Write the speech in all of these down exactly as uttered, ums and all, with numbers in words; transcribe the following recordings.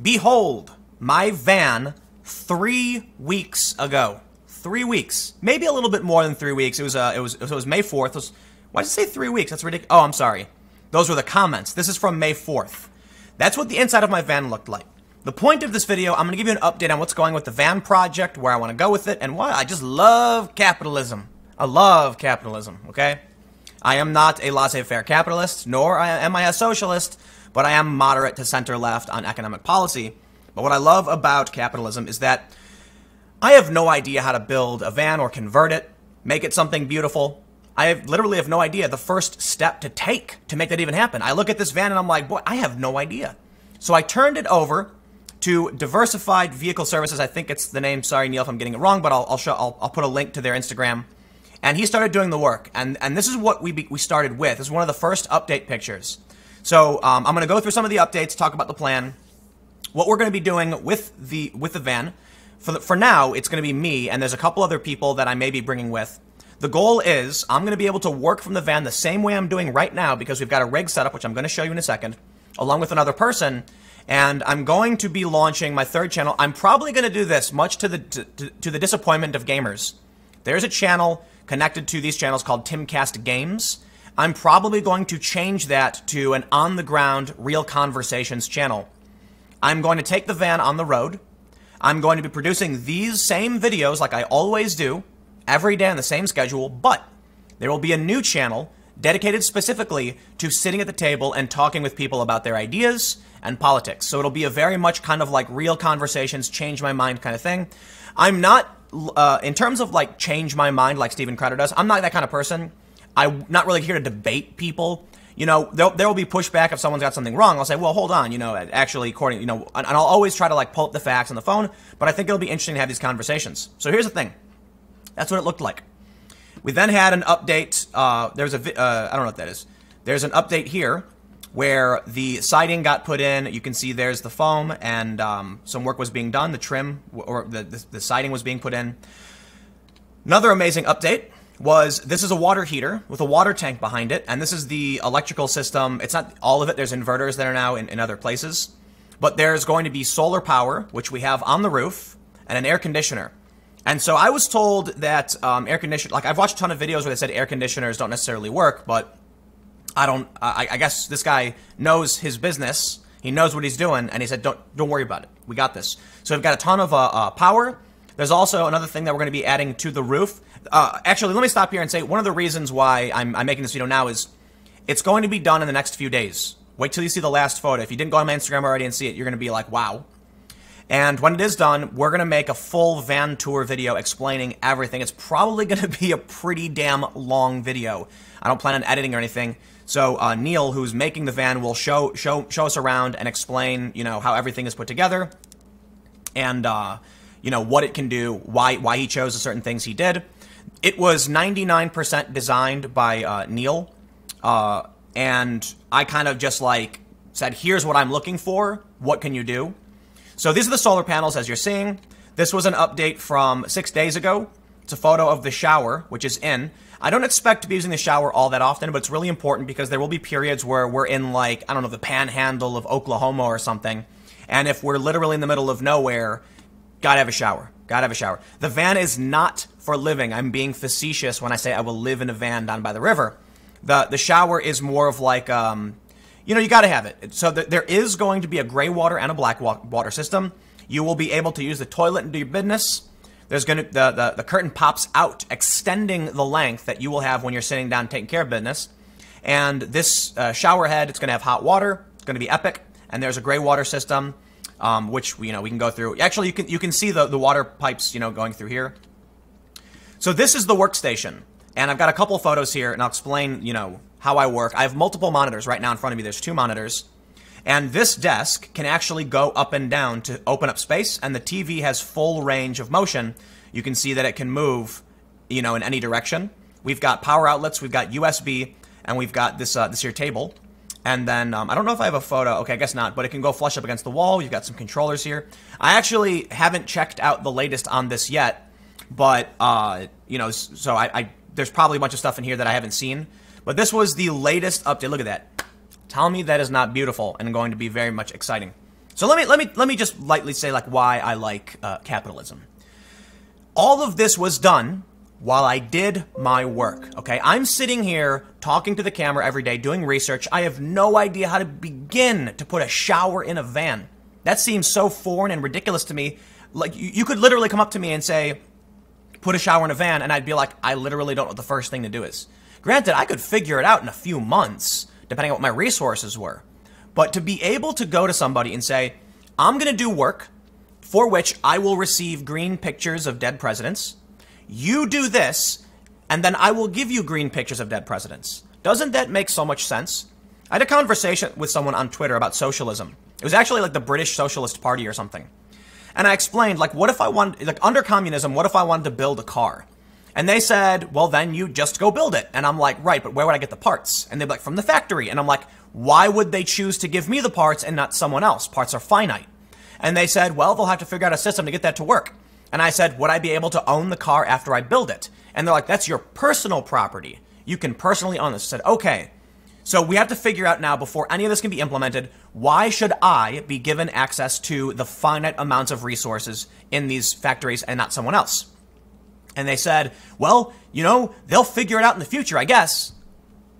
Behold, my van three weeks ago. Three weeks. Maybe a little bit more than three weeks. It was, uh, it was, it was May fourth. It was, why did it say three weeks? That's ridiculous. Oh, I'm sorry. Those were the comments. This is from May fourth. That's what the inside of my van looked like. The point of this video, I'm going to give you an update on what's going with the van project, where I want to go with it, and why I just love capitalism. I love capitalism, okay? I am not a laissez-faire capitalist, nor am I a socialist, but I am moderate to center-left on economic policy. But what I love about capitalism is that I have no idea how to build a van or convert it, make it something beautiful. I have, literally have no idea the first step to take to make that even happen. I look at this van and I'm like, boy, I have no idea. So I turned it over to Diversified Vehicle Services. I think it's the name. Sorry, Neil, if I'm getting it wrong, but I'll, I'll, show, I'll, I'll put a link to their Instagram. And he started doing the work. And, and this is what we, be, we started with. This is one of the first update pictures. So um, I'm going to go through some of the updates, talk about the plan, what we're going to be doing with the, with the van. For, the, for now, it's going to be me, and there's a couple other people that I may be bringing with. The goal is I'm going to be able to work from the van the same way I'm doing right now, because we've got a rig set up, which I'm going to show you in a second, along with another person. And I'm going to be launching my third channel. I'm probably going to do this, much to the, to, to the disappointment of gamers. There's a channel connected to these channels called Timcast Games. I'm probably going to change that to an on-the-ground Real Conversations channel. I'm going to take the van on the road. I'm going to be producing these same videos like I always do, every day on the same schedule, but there will be a new channel dedicated specifically to sitting at the table and talking with people about their ideas and politics. So it'll be a very much kind of like Real Conversations, change my mind kind of thing. I'm not, uh, in terms of like change my mind like Steven Crowder does, I'm not that kind of person. I'm not really here to debate people. You know, there, there will be pushback if someone's got something wrong. I'll say, well, hold on, you know, actually, according, you know, and I'll always try to like pull up the facts on the phone, but I think it'll be interesting to have these conversations. So here's the thing. That's what it looked like. We then had an update. Uh, there's a, uh, I don't know what that is. There's an update here where the siding got put in. You can see there's the foam and um, some work was being done. The trim or the, the, the siding was being put in. Another amazing update was this is a water heater with a water tank behind it, and this is the electrical system. It's not all of it. There's inverters that are now in, in other places, but there's going to be solar power, which we have on the roof, and an air conditioner. And so I was told that um, air conditioner, like I've watched a ton of videos where they said air conditioners don't necessarily work, but I don't, I, I guess this guy knows his business. He knows what he's doing, and he said, don't, don't worry about it. We got this. So we've got a ton of uh, uh, power. There's also another thing that we're going to be adding to the roof. Uh, actually, let me stop here and say one of the reasons why I'm, I'm making this video now is it's going to be done in the next few days. Wait till you see the last photo. If you didn't go on my Instagram already and see it, you're going to be like, wow. And when it is done, we're going to make a full van tour video explaining everything. It's probably going to be a pretty damn long video. I don't plan on editing or anything. So uh, Neil, who's making the van, will show, show, show us around and explain, you know, how everything is put together. And... Uh, you know, what it can do, why why he chose the certain things he did. It was ninety-nine percent designed by uh, Neil, uh, and I kind of just like said, here's what I'm looking for, what can you do? So these are the solar panels as you're seeing. This was an update from six days ago. It's a photo of the shower, which is in. I don't expect to be using the shower all that often, but it's really important because there will be periods where we're in like, I don't know, the panhandle of Oklahoma or something, and if we're literally in the middle of nowhere, gotta have a shower. Gotta have a shower. The van is not for living. I'm being facetious when I say I will live in a van down by the river. The the shower is more of like, um, you know, you gotta have it. So th there is going to be a gray water and a black wa water system. You will be able to use the toilet and do your business. There's gonna, the, the, the curtain pops out, extending the length that you will have when you're sitting down taking care of business. And this uh, shower head, it's gonna have hot water. It's gonna be epic. And there's a gray water system. Um, which, you know, we can go through. Actually, you can you can see the, the water pipes, you know, going through here. So this is the workstation. And I've got a couple photos here, and I'll explain, you know, how I work. I have multiple monitors right now in front of me. There's two monitors. And this desk can actually go up and down to open up space, and the T V has full range of motion. You can see that it can move, you know, in any direction. We've got power outlets, we've got U S B, and we've got this, uh, this here table. And then, um, I don't know if I have a photo. Okay, I guess not, but it can go flush up against the wall. You've got some controllers here. I actually haven't checked out the latest on this yet, but, uh, you know, so I, I there's probably a bunch of stuff in here that I haven't seen. But this was the latest update. Look at that. Tell me that is not beautiful and going to be very much exciting. So let me let me let me just lightly say like why I like uh, capitalism. All of this was done while I did my work, okay? I'm sitting here talking to the camera every day, doing research. I have no idea how to begin to put a shower in a van. That seems so foreign and ridiculous to me. Like, you, you could literally come up to me and say, put a shower in a van, and I'd be like, I literally don't know what the first thing to do is. Granted, I could figure it out in a few months, depending on what my resources were. But to be able to go to somebody and say, I'm gonna do work for which I will receive green pictures of dead presidents, you do this, and then I will give you green pictures of dead presidents. Doesn't that make so much sense? I had a conversation with someone on Twitter about socialism. It was actually like the British Socialist Party or something. And I explained, like, what if I wanted, like, under communism, what if I wanted to build a car? And they said, well, then you just go build it. And I'm like, right, but where would I get the parts? And they'd be like, from the factory. And I'm like, why would they choose to give me the parts and not someone else? Parts are finite. And they said, well, they'll have to figure out a system to get that to work. And I said, would I be able to own the car after I build it? And they're like, that's your personal property. You can personally own this. I said, okay, so we have to figure out now, before any of this can be implemented, why should I be given access to the finite amounts of resources in these factories and not someone else? And they said, well, you know, they'll figure it out in the future, I guess.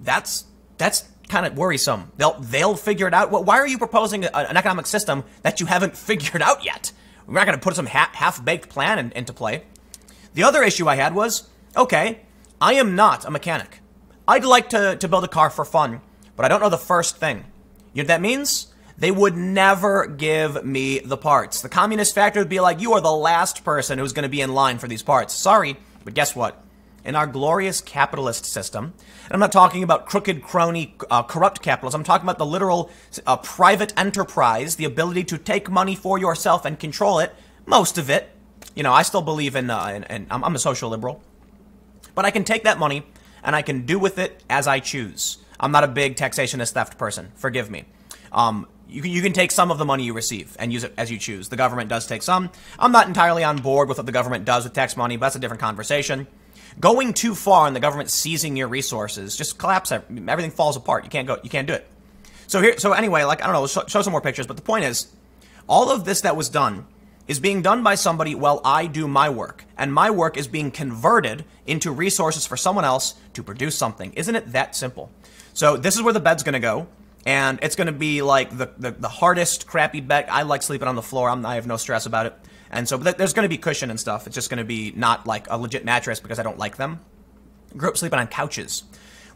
That's that's kind of worrisome. They'll, they'll figure it out. Well, why are you proposing a, an economic system that you haven't figured out yet? We're not going to put some ha half-baked plan in, into play. The other issue I had was, okay, I am not a mechanic. I'd like to, to build a car for fun, but I don't know the first thing. You know what that means? They would never give me the parts. The communist factory would be like, you are the last person who's going to be in line for these parts. Sorry, but guess what? In our glorious capitalist system, and I'm not talking about crooked, crony, uh, corrupt capitalism, I'm talking about the literal uh, private enterprise, the ability to take money for yourself and control it, most of it. You know, I still believe in, uh, in, in I'm, I'm a social liberal, but I can take that money and I can do with it as I choose. I'm not a big taxationist theft person, forgive me. Um, you, you can take some of the money you receive and use it as you choose. The government does take some. I'm not entirely on board with what the government does with tax money, but that's a different conversation. Going too far and the government seizing your resources, just collapse, everything falls apart. You can't go, you can't do it. So here, so anyway, like, I don't know, show, show some more pictures, but the point is, all of this that was done is being done by somebody while I do my work, and my work is being converted into resources for someone else to produce something. Isn't it that simple? So this is where the bed's gonna go, and it's gonna be like the, the, the hardest, crappy bed. I like sleeping on the floor, I'm, I have no stress about it. And so but there's going to be cushion and stuff. It's just going to be not like a legit mattress because I don't like them. Grew up sleeping on couches.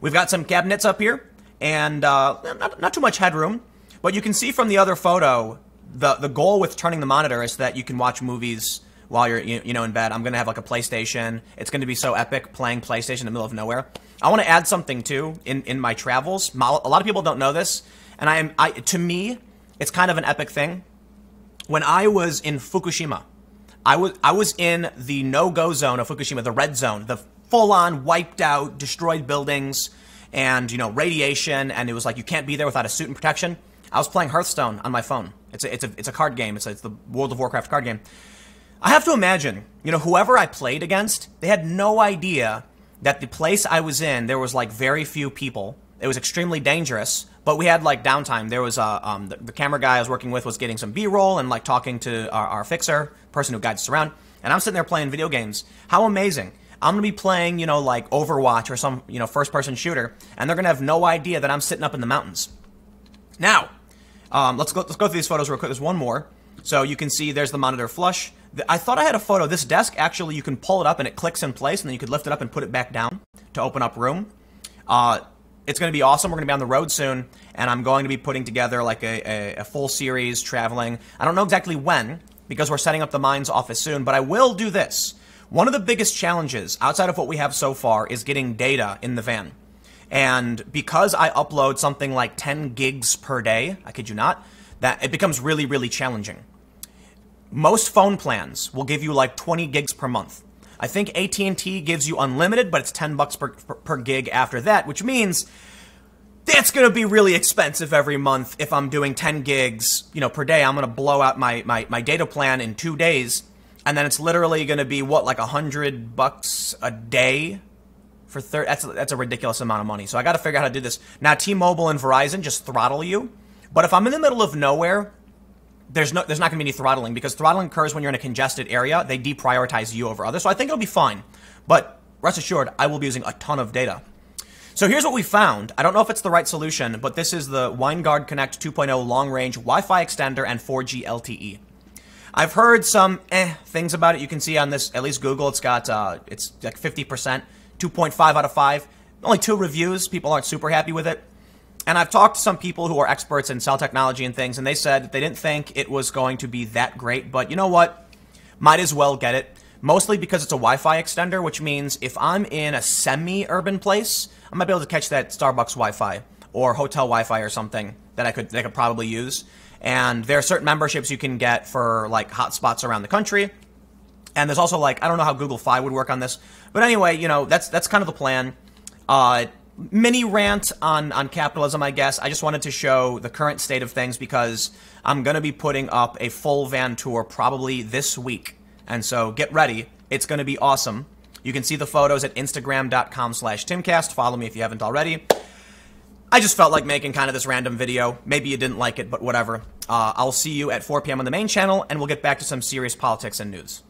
We've got some cabinets up here and uh, not, not too much headroom. But you can see from the other photo, the, the goal with turning the monitor is that you can watch movies while you're you, you know in bed. I'm going to have like a PlayStation. It's going to be so epic playing PlayStation in the middle of nowhere. I want to add something too in, in my travels. My, a lot of people don't know this. And I am I, to me, it's kind of an epic thing. When I was in Fukushima, I was I was in the no-go zone of Fukushima, the red zone, the full-on wiped out, destroyed buildings, and you know radiation, and it was like you can't be there without a suit and protection. I was playing Hearthstone on my phone. It's a it's a it's a card game. It's a, it's the World of Warcraft card game. I have to imagine, you know, whoever I played against, they had no idea that the place I was in there was like very few people. It was extremely dangerous, but we had like downtime. There was uh, um, the, the camera guy I was working with was getting some B-roll and like talking to our, our fixer, person who guides us around. And I'm sitting there playing video games. How amazing! I'm gonna be playing, you know, like Overwatch or some, you know, first-person shooter, and they're gonna have no idea that I'm sitting up in the mountains. Now, um, let's go. Let's go through these photos real quick. There's one more, so you can see there's the monitor flush. The, I thought I had a photo. This desk actually, you can pull it up and it clicks in place, and then you could lift it up and put it back down to open up room. Uh, It's going to be awesome. We're going to be on the road soon, and I'm going to be putting together like a, a, a full series traveling. I don't know exactly when, because we're setting up the mines office soon, but I will do this. One of the biggest challenges outside of what we have so far is getting data in the van. And because I upload something like ten gigs per day, I kid you not, that it becomes really, really challenging. Most phone plans will give you like twenty gigs per month. I think A T and T gives you unlimited, but it's ten bucks per, per, per gig after that, which means that's going to be really expensive every month. If I'm doing ten gigs, you know, per day, I'm going to blow out my, my, my data plan in two days. And then it's literally going to be what, like a hundred bucks a day for thirty. That's, that's a ridiculous amount of money. So I got to figure out how to do this. Now, T-Mobile and Verizon just throttle you. But if I'm in the middle of nowhere, there's no there's not going to be any throttling, because throttling occurs when you're in a congested area. They deprioritize you over others. So I think it'll be fine. But rest assured, I will be using a ton of data. So here's what we found. I don't know if it's the right solution, but this is the WineGuard Connect two point oh long-range Wi-Fi extender and four G L T E. I've heard some eh things about it. You can see on this, at least Google, it's got uh, it's like fifty percent, two point five out of five. Only two reviews. People aren't super happy with it. And I've talked to some people who are experts in cell technology and things, and they said that they didn't think it was going to be that great, but you know what? Might as well get it. Mostly because it's a Wi-Fi extender, which means if I'm in a semi-urban place, I might be able to catch that Starbucks Wi-Fi or hotel Wi-Fi or something that I could, that I could probably use. And there are certain memberships you can get for like hotspots around the country. And there's also like, I don't know how Google Fi would work on this. But anyway, you know, that's that's kind of the plan. Uh, mini rant on, on capitalism, I guess. I just wanted to show the current state of things because I'm going to be putting up a full van tour probably this week. And so get ready. It's going to be awesome. You can see the photos at instagram dot com slash timcast. Follow me if you haven't already. I just felt like making kind of this random video. Maybe you didn't like it, but whatever. Uh, I'll see you at four p m on the main channel, and we'll get back to some serious politics and news.